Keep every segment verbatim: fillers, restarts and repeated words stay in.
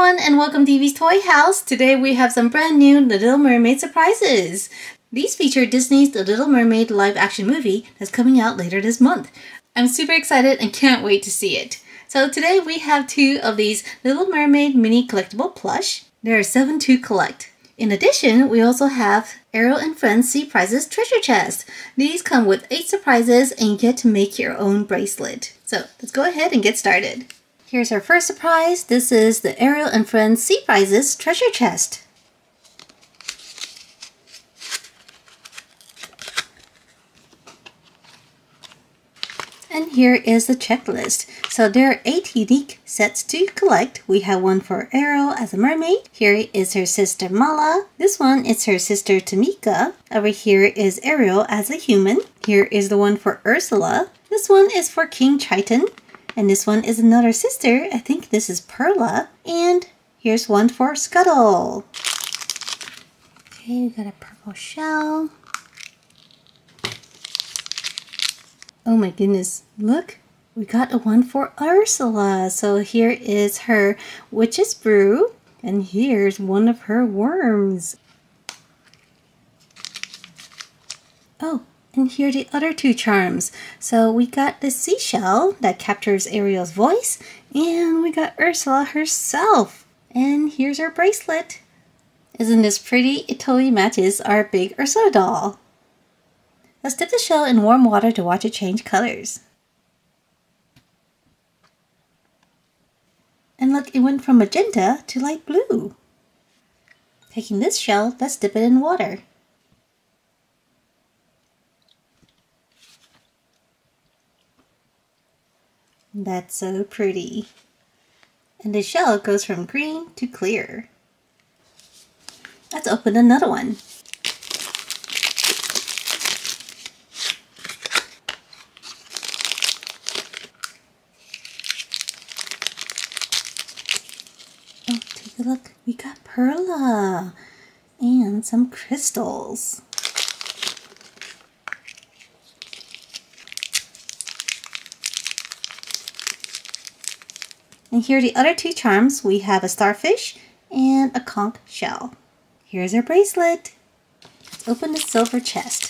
everyone, and welcome to Evie's Toy House. Today we have some brand new Little Mermaid surprises. These feature Disney's The Little Mermaid live-action movie that's coming out later this month. I'm super excited and can't wait to see it. So today we have two of these Little Mermaid mini collectible plush. There are seven to collect. In addition, we also have Ariel and Friends Sea-Prises treasure chest. These come with eight surprises and you get to make your own bracelet. So let's go ahead and get started. Here's our first surprise. This is the Ariel and Friends Sea-Prises treasure chest. And here is the checklist. So there are eight unique sets to collect. We have one for Ariel as a mermaid. Here is her sister Mala. This one is her sister Tamika. Over here is Ariel as a human. Here is the one for Ursula. This one is for King Triton. And this one is another sister. I think this is Perla. And here's one for Scuttle. Okay, we got a purple shell. Oh my goodness, look. We got a one for Ursula. So here is her witch's brew. And here's one of her worms. Oh. And here are the other two charms. So we got the seashell that captures Ariel's voice, and we got Ursula herself. And here's our bracelet. Isn't this pretty? It totally matches our big Ursula doll. Let's dip the shell in warm water to watch it change colors. And look, it went from magenta to light blue. Taking this shell, let's dip it in water. That's so pretty. And the shell goes from green to clear. Let's open another one. Oh, take a look. We got Perla and some crystals. And here are the other two charms. We have a starfish and a conch shell. Here's our bracelet. Let's open the silver chest.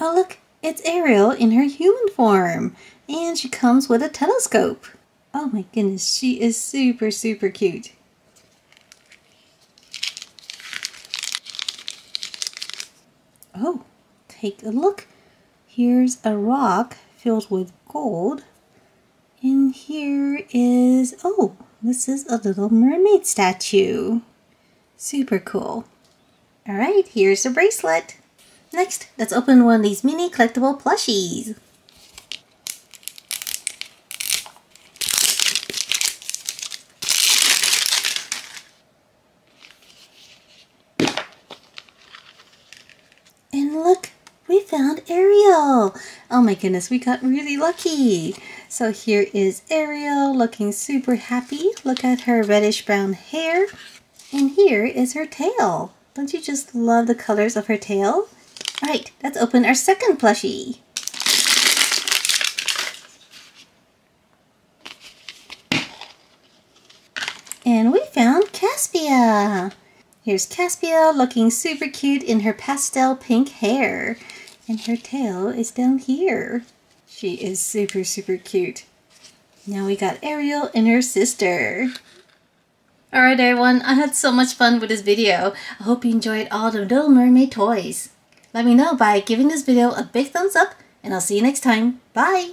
Oh look, it's Ariel in her human form. And she comes with a telescope. Oh my goodness, she is super, super cute. Oh, take a look. Here's a rock filled with gold. And here is, oh, this is a little mermaid statue. Super cool. All right, here's the bracelet. Next, let's open one of these mini collectible plushies. Look, we found Ariel. Oh my goodness, we got really lucky. So here is Ariel looking super happy. Look at her reddish brown hair. And here is her tail. Don't you just love the colors of her tail? All right, let's open our second plushie. And we found Caspia. Here's Caspia looking super cute in her pastel pink hair. And her tail is down here. She is super, super cute. Now we got Ariel and her sister. Alright everyone, I had so much fun with this video. I hope you enjoyed all the Little Mermaid toys. Let me know by giving this video a big thumbs up, and I'll see you next time. Bye!